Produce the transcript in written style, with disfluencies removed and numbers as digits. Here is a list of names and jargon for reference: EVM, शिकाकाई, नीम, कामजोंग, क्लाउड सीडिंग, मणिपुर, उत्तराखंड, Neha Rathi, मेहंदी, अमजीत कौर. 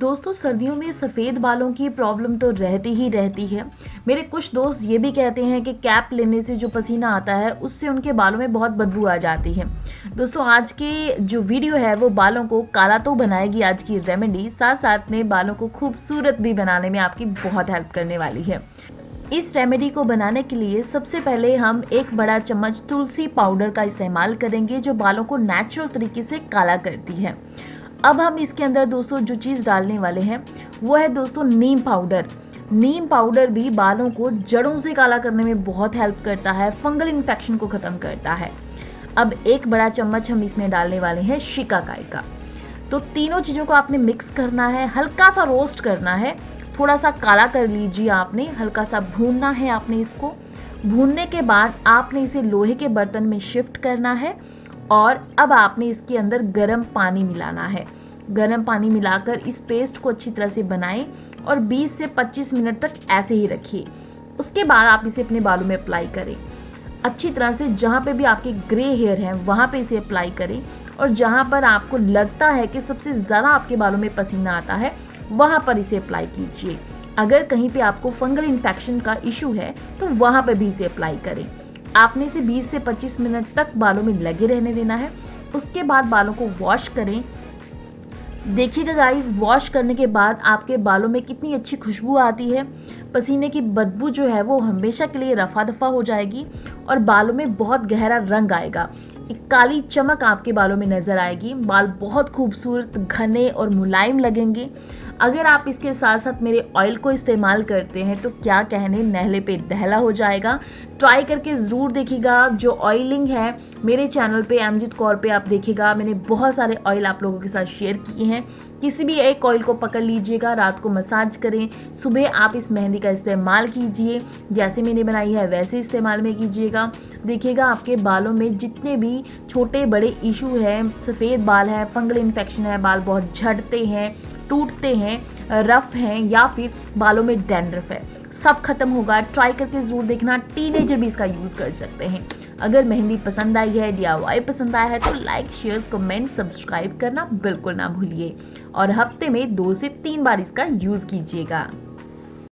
दोस्तों सर्दियों में सफ़ेद बालों की प्रॉब्लम तो रहती ही रहती है। मेरे कुछ दोस्त ये भी कहते हैं कि कैप लेने से जो पसीना आता है उससे उनके बालों में बहुत बदबू आ जाती है। दोस्तों आज की जो वीडियो है वो बालों को काला तो बनाएगी आज की रेमेडी, साथ साथ में बालों को खूबसूरत भी बनाने में आपकी बहुत हेल्प करने वाली है। इस रेमेडी को बनाने के लिए सबसे पहले हम एक बड़ा चम्मच तुलसी पाउडर का इस्तेमाल करेंगे जो बालों को नेचुरल तरीके से काला करती है। अब हम इसके अंदर दोस्तों जो चीज़ डालने वाले हैं वो है दोस्तों नीम पाउडर। नीम पाउडर भी बालों को जड़ों से काला करने में बहुत हेल्प करता है, फंगल इन्फेक्शन को ख़त्म करता है। अब एक बड़ा चम्मच हम इसमें डालने वाले हैं शिकाकाई का। तो तीनों चीज़ों को आपने मिक्स करना है, हल्का सा रोस्ट करना है, थोड़ा सा काला कर लीजिए आपने, हल्का सा भूनना है आपने इसको। भूनने के बाद आपने इसे लोहे के बर्तन में शिफ्ट करना है और अब आपने इसके अंदर गर्म पानी मिलाना है। गर्म पानी मिलाकर इस पेस्ट को अच्छी तरह से बनाएं और 20 से 25 मिनट तक ऐसे ही रखिए। उसके बाद आप इसे अपने बालों में अप्लाई करें अच्छी तरह से, जहाँ पे भी आपके ग्रे हेयर हैं वहाँ पे इसे अप्लाई करें, और जहाँ पर आपको लगता है कि सबसे ज़्यादा आपके बालों में पसीना आता है वहाँ पर इसे अप्लाई कीजिए। अगर कहीं पे आपको फंगल इन्फेक्शन का इशू है तो वहाँ पे भी इसे अप्लाई करें। आपने इसे 20 से 25 मिनट तक बालों में लगे रहने देना है। उसके बाद बालों को वॉश करें। देखिएगा गाइस, वॉश करने के बाद आपके बालों में कितनी अच्छी खुशबू आती है। पसीने की बदबू जो है वो हमेशा के लिए रफा दफा हो जाएगी और बालों में बहुत गहरा रंग आएगा, एक काली चमक आपके बालों में नज़र आएगी। बाल बहुत खूबसूरत, घने और मुलायम लगेंगे। अगर आप इसके साथ साथ मेरे ऑयल को इस्तेमाल करते हैं तो क्या कहने, नहले पे दहला हो जाएगा। ट्राई करके ज़रूर देखिएगा। जो ऑयलिंग है मेरे चैनल पे अमजीत कौर पे आप देखिएगा, मैंने बहुत सारे ऑयल आप लोगों के साथ शेयर किए हैं। किसी भी एक ऑयल को पकड़ लीजिएगा, रात को मसाज करें, सुबह आप इस मेहंदी का इस्तेमाल कीजिए। जैसे मैंने बनाई है वैसे इस्तेमाल में कीजिएगा। देखिएगा आपके बालों में जितने भी छोटे बड़े इशू हैं, सफ़ेद बाल है, फंगल इन्फेक्शन है, बाल बहुत झड़ते हैं, टूटते हैं, रफ़ हैं, या फिर बालों में डैंड्रफ है, सब खत्म होगा। ट्राई करके ज़रूर देखना। टीनेजर भी इसका यूज़ कर सकते हैं। अगर मेहंदी पसंद आई है, DIY पसंद आया है तो लाइक, शेयर, कमेंट, सब्सक्राइब करना बिल्कुल ना भूलिए और हफ्ते में 2 से 3 बार इसका यूज़ कीजिएगा।